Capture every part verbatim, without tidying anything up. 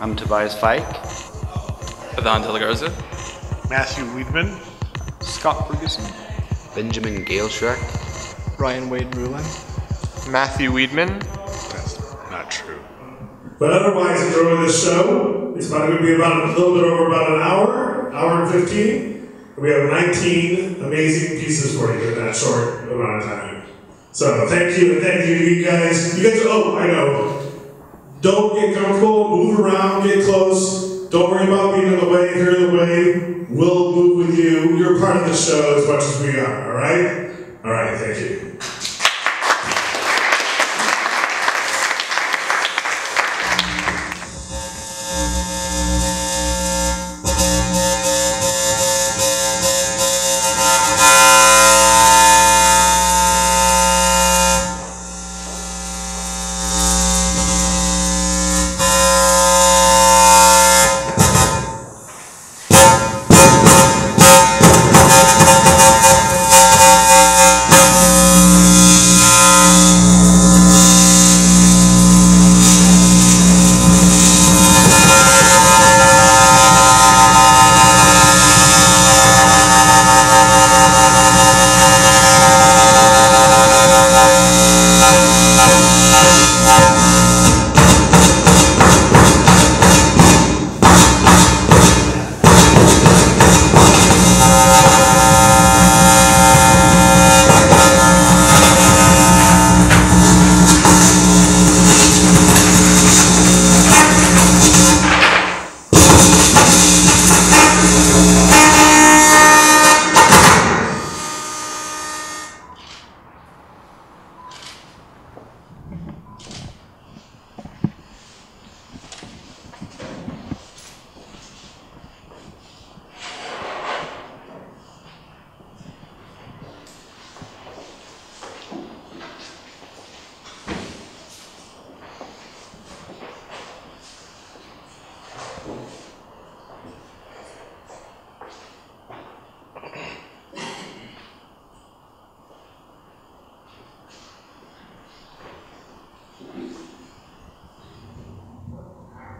I'm Tobias Fike. Adan De La Garza. Matthew Weedman. Scott Ferguson. Benjamin Gale-Schreck. Ryan Wade Ruehlen. Matthew Weedman. That's not true. But otherwise, enjoy this show. It's probably going to be about a little bit over about an hour, hour and fifteen. We have nineteen amazing pieces for you in that short amount of time. So thank you, and thank you to you guys. You guys, oh, I know. Don't get comfortable, move around, get close. Don't worry about being in the way, if you're in the way, we'll move with you. You're part of the show as much as we are, all right? All right, thank you.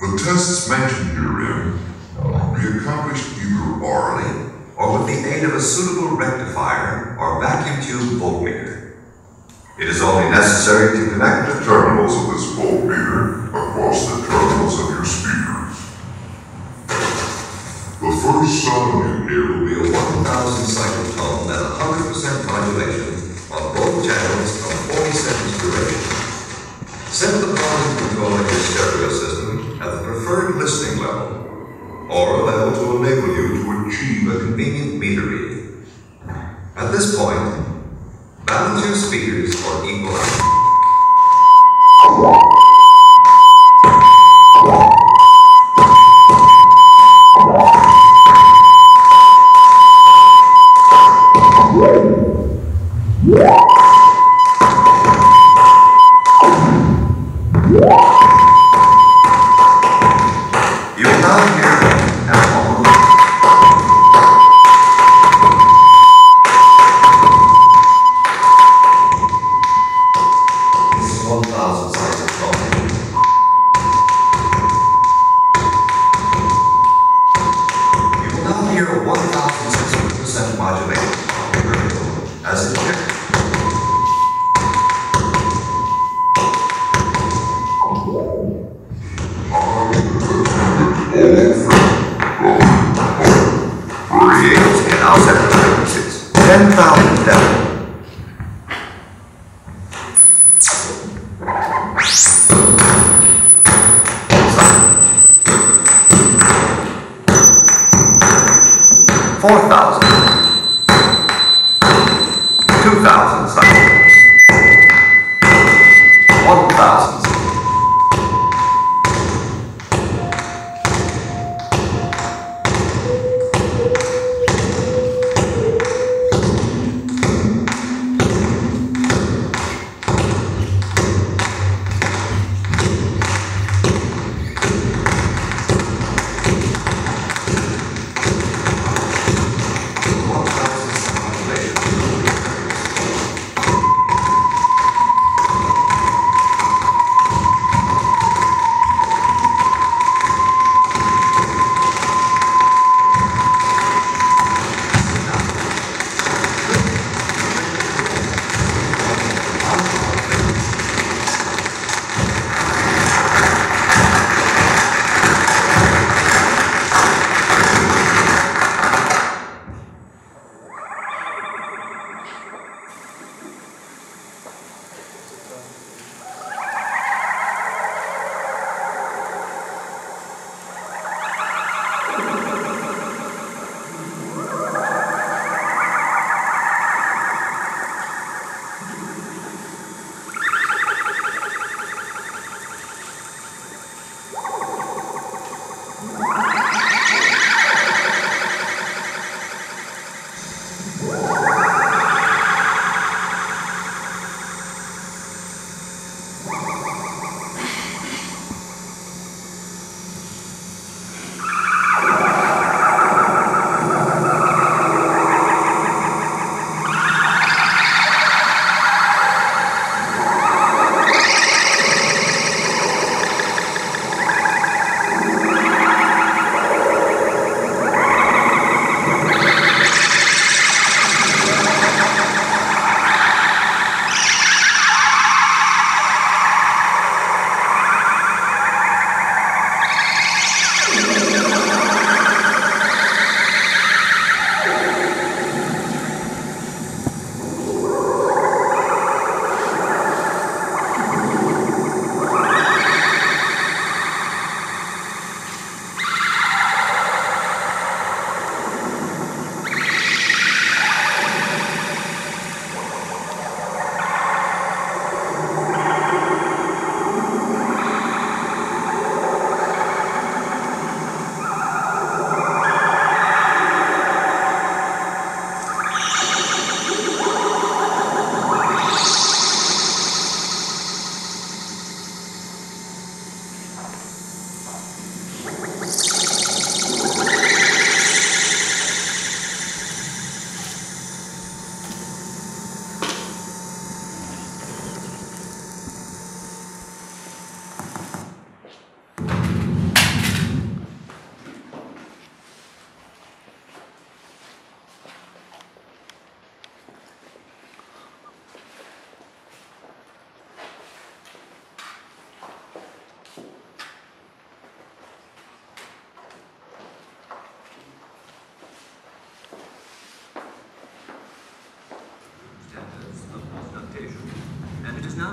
The tests mentioned herein will be accomplished either orally or with the aid of a suitable rectifier or vacuum tube voltmeter. It is only necessary to connect the terminals of this voltmeter across the terminals of your speakers. The first sound you hear will be a one thousand cycle tone at one hundred percent modulation on both channels of forty seconds duration. Set the volume control of your stereo system at the preferred listening level, or a level to enable you to achieve a convenient meter reading. At this point, balance your speakers for equal output.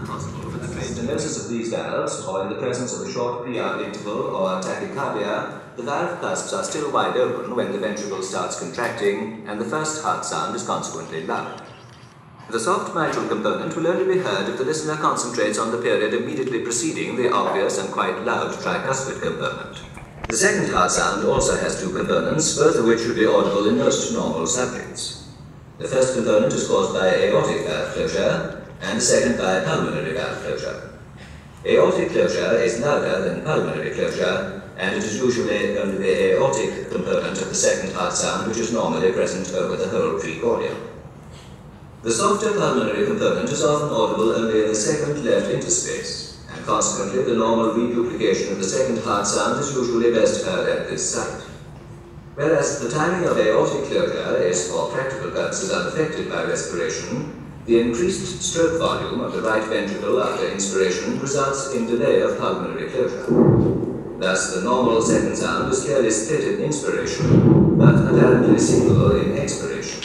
For the patinosis of these valves, or in the presence of a short P R interval or tachycardia, the valve cusps are still wide open when the ventricle starts contracting, and the first heart sound is consequently loud. The soft mitral component will only be heard if the listener concentrates on the period immediately preceding the obvious and quite loud tricuspid component. The second heart sound also has two components, both of which should be audible in most normal subjects. The first component is caused by aortic valve closure, and the second by pulmonary valve closure. Aortic closure is louder than pulmonary closure, and it is usually only the aortic component of the second heart sound which is normally present over the whole precordium. The softer pulmonary component is often audible only in the second left interspace, and consequently the normal reduplication of the second heart sound is usually best heard at this site. Whereas the timing of aortic closure is for practical purposes unaffected by respiration, the increased stroke volume of the right ventricle after inspiration results in delay of pulmonary closure. Thus the normal second sound is clearly split in inspiration, but apparently single in expiration.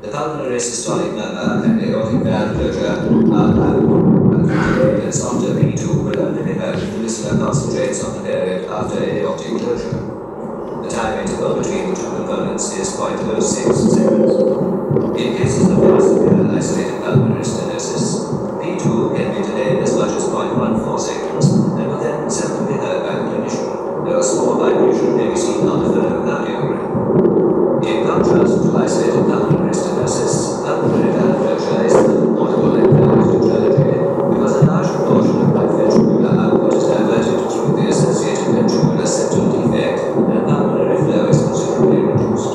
The pulmonary systolic murmur and aortic valve closure are loud, but delayed and softer P two will only be heard if the listener concentrates on the period after aortic closure. The time interval between the two components is zero point zero six seconds. In cases of very severe isolated pulmonary stenosis, P two can be delayed as much as zero point one four seconds and will then seldom be heard by the clinician, though a small vibration may be seen on the phonogardiogram. In contrast to isolated pulmonary stenosis, pulmonary valve closure is audible in valve neutrality because a large proportion of right ventricular output is diverted through the associated ventricular septal defect and pulmonary flow is considerably reduced.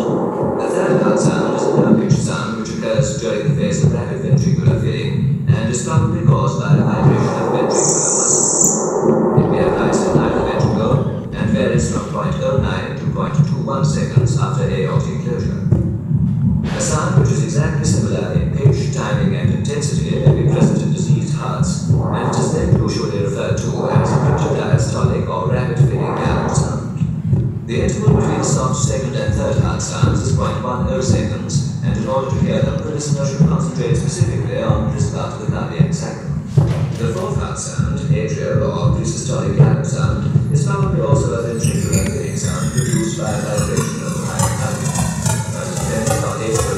The third heart sound is a low-pitched sound which occurs during the phase of rapid ventricular filling and is probably caused by the vibration of ventricular muscle. It may arise in either ventricle and varies from zero point zero nine to zero point two one seconds after aortic closure. A sound which is exactly similar in pitch, timing, and intensity may be present in diseased hearts, and it is then usually referred to as a rigid diastolic or rapid filling valve sound. The interval between soft second and third heart sounds is zero point one zero seconds, and in order to hear them, the listener should concentrate specifically on this part of the cardiac cycle. The fourth heart sound, atrial or presystolic valve sound, is probably also a ventricular filling sound produced by a vibration of the higher cardiac. The atrial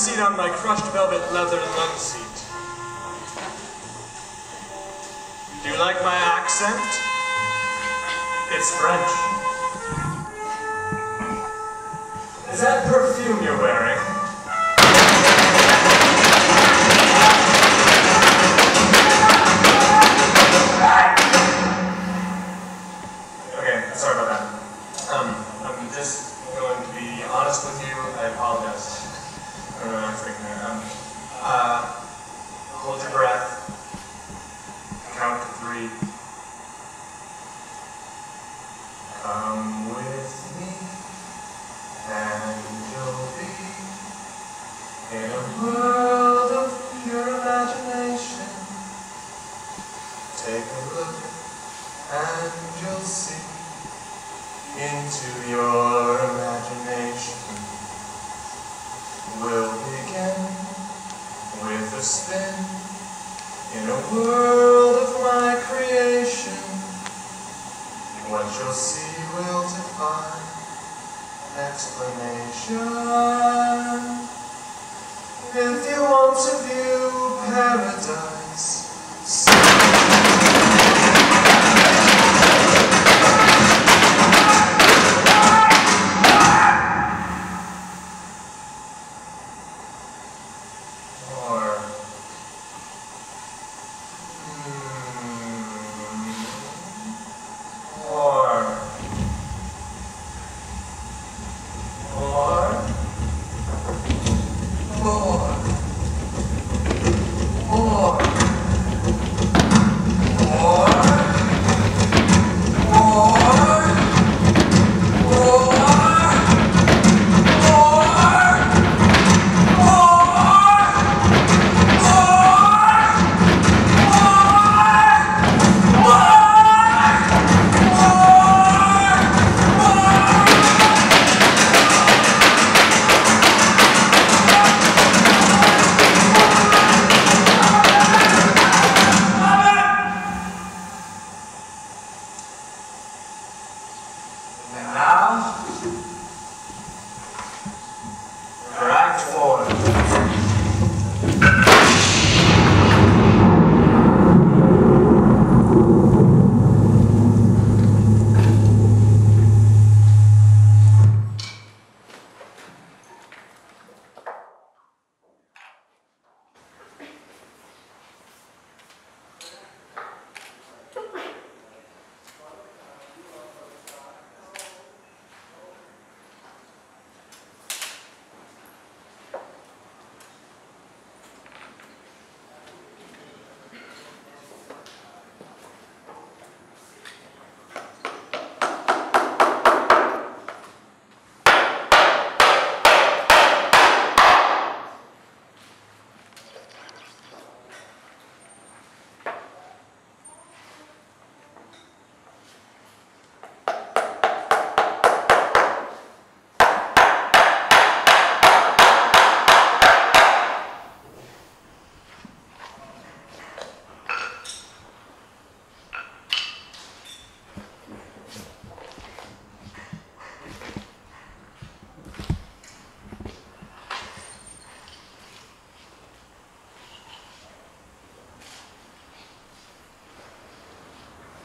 seat on my crushed velvet leather lug seat. Do you like my accent? It's French. Is that perfume you're wearing? Okay, sorry about that. Um, I'm just going to be honest with you. I apologize. I don't know what I'm thinking there. Um, uh, hold your breath. Count to three. Come with me, and you'll be in a world of pure imagination. Take a look, and you'll see into your imagination. We'll begin with a spin in a world of my creation. What you'll see will defy explanation. If you want to view paradise,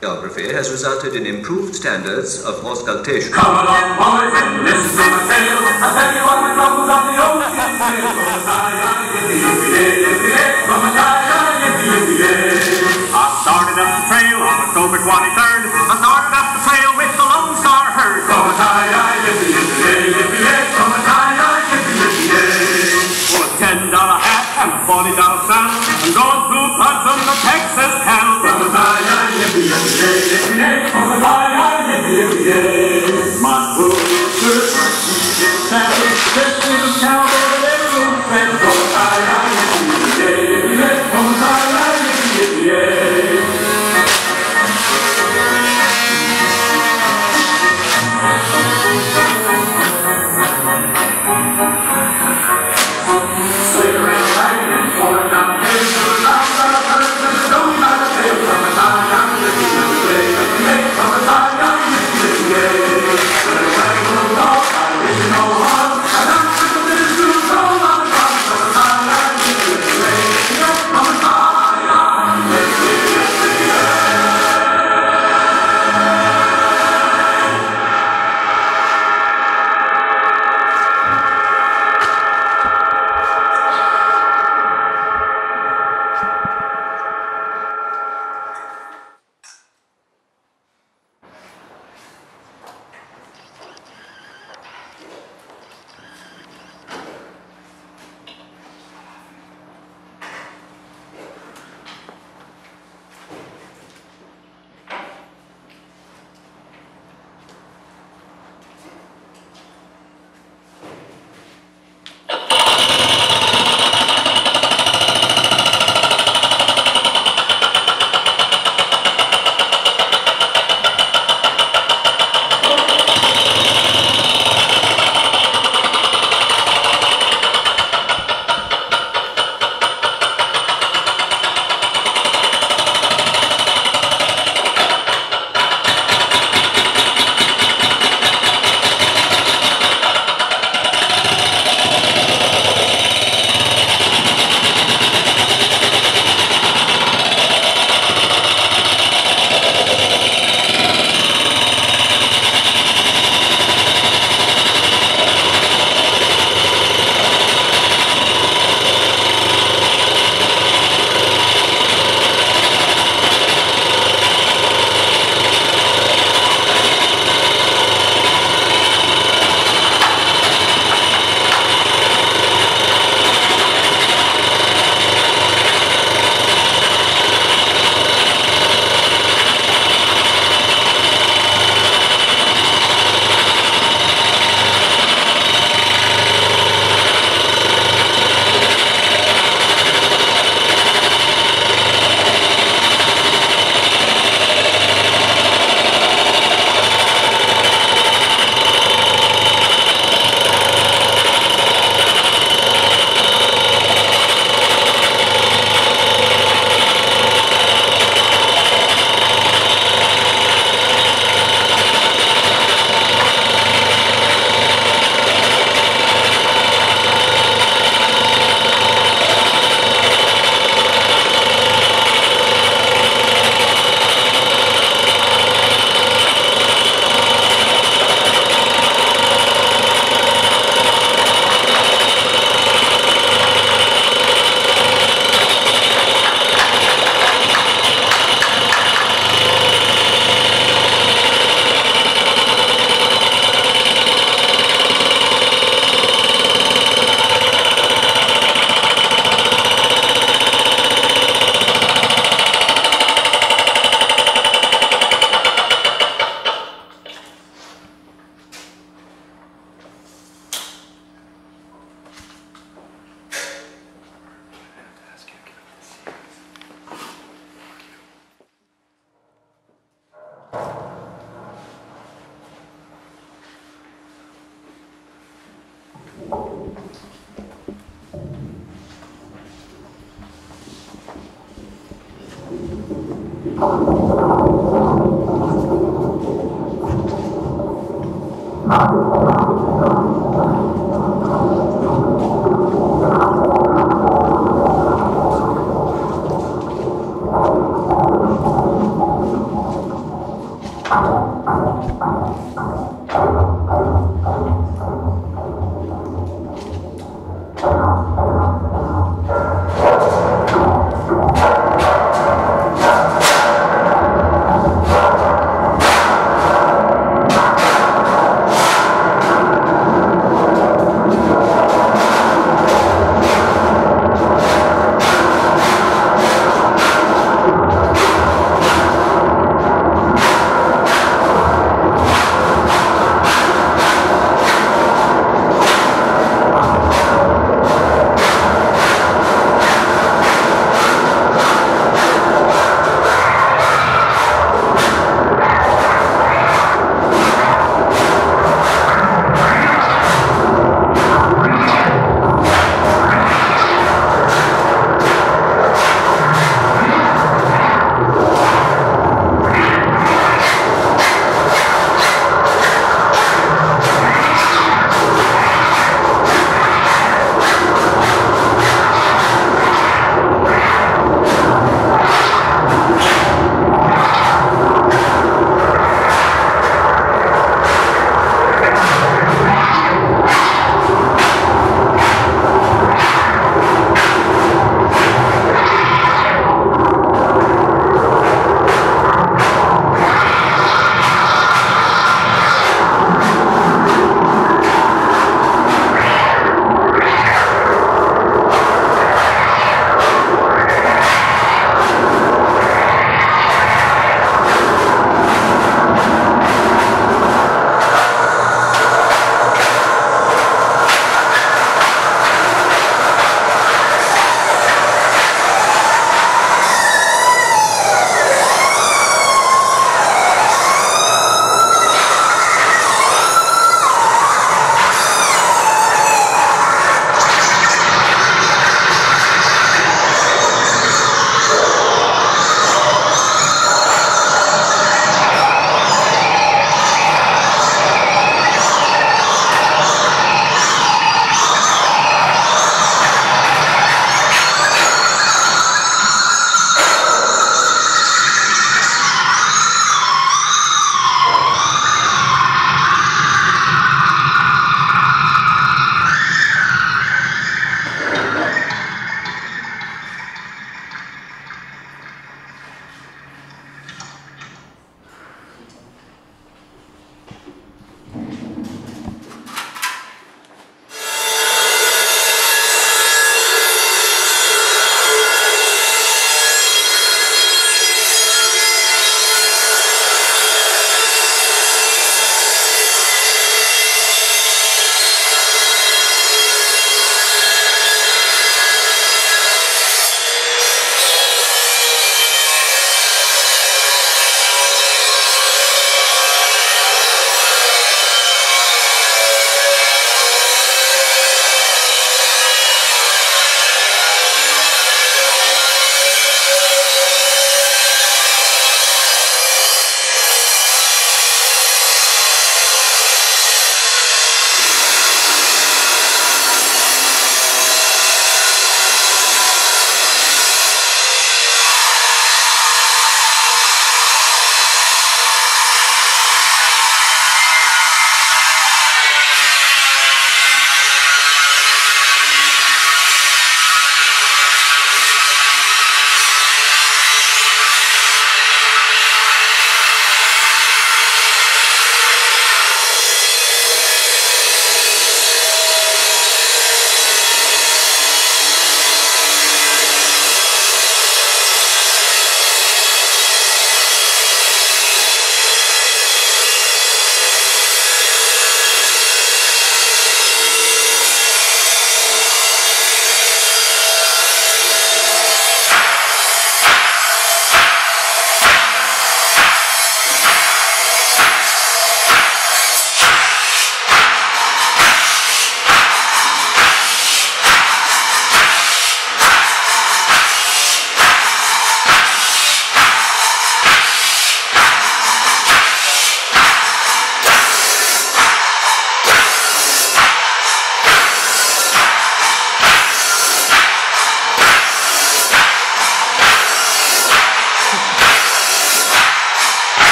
geography has resulted in improved standards of auscultation. Come along, boys, and listen to my tale. I'll tell you all the troubles of the old king's tale. From a die-eye, yippee, yippee, yippee, from a die-eye, yippee, yippee. I started up the trail on October twenty-third. I started up the trail with the Lone Star Herd. From a die-eye, yippee, yippee, yippee, from a die-eye, yippee, yippee. For a ten dollar hat and a forty dollar saddle, I'm going through parts of the Texas cattle. From a die-eye. My poor little church, she's savage, this little cowboy, they won't fail. From a die-eye, from a die-eye, swing around right and falling down the hill. From a die-eye, yippee, yippee, from a die-eye, yippee, yippee.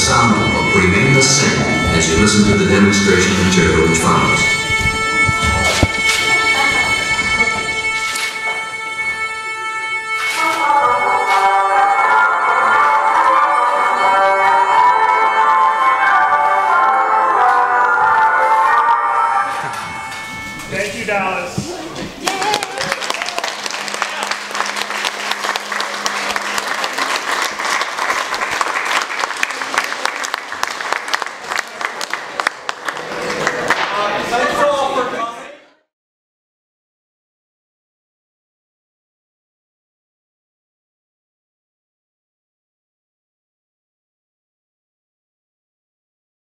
sound envelope will remain the same as you listen to the demonstration material which follows. Thank you, Dallas.